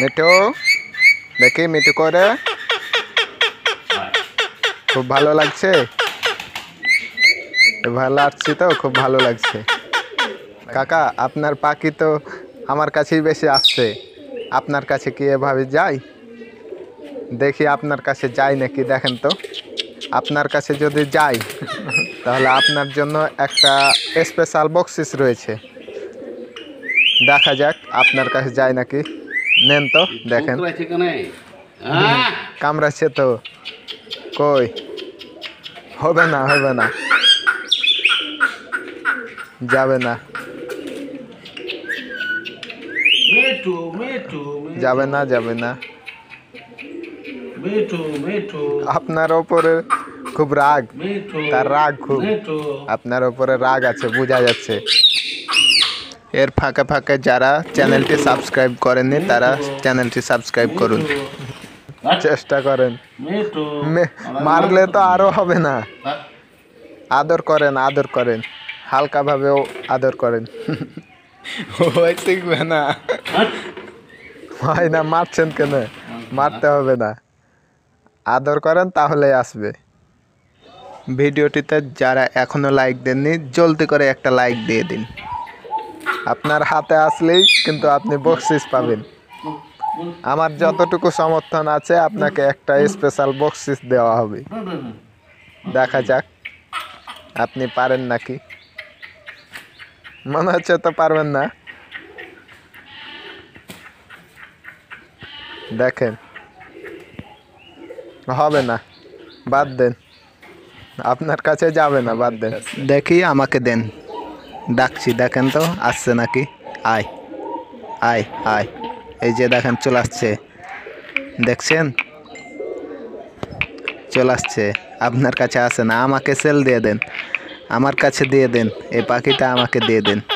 মিঠু, দেখি মিঠু করে, খুব ভালো লাগছে, ভালো আসছি তো, খুব ভালো লাগছে। কাকা আপনার পাখি তো আমার কাছেই বেশি আসছে, আপনার কাছে কি এভাবে যাই? দেখি আপনার কাছে যাই নাকি, দেখেন তো। আপনার কাছে যদি যাই তাহলে আপনার জন্য একটা স্পেশাল বক্সিস রয়েছে, দেখা যাক আপনার কাছে যাই নাকি। নেন তো, দেখেন কামড়াচ্ছে তো, কই হবে না, হবে না, যাবে না, যাবে না, যাবে না। আপনার ওপরে খুব রাগ, তার রাগ খুব, আপনার ওপরে রাগ আছে, বোঝা যাচ্ছে। এর ফাঁকে ফাঁকে যারা চ্যানেলটি সাবস্ক্রাইব করেননি তারা চ্যানেলটি সাবস্ক্রাইব করুন, চেষ্টা করেন। মারলে তো আরও হবে না, আদর করেন, আদর করেন, হালকাভাবেও আদর করেন। ওই শিখবে না, হয় না, মারছেন কেন? মারতে হবে না, আদর করেন তাহলে আসবে। ভিডিওটিতে যারা এখনও লাইক দেননি জলদি করে একটা লাইক দিয়ে দিন। আপনার হাতে আসলেই কিন্তু আপনি বক্সিস পাবেন। আমার যতটুকু সমর্থন আছে আপনাকে একটা স্পেশাল বক্সিস দেওয়া হবে, দেখা যাক আপনি পারেন নাকি। মনে হচ্ছে তো পারবেন না, দেখেন হবে না, বাদ দেন, আপনার কাছে যাবে না, বাদ দেন। দেখি আমাকে দেন, ডাকছি, দেখেন তো আসছে নাকি। আয় আয় আয়, এই যে দেখেন চলে আসছে, দেখছেন চলে আসছে, আপনার কাছে আসে না। আমাকে সেল দিয়ে দেন, আমার কাছে দিয়ে দেন, এই পাখিটা আমাকে দিয়ে দেন।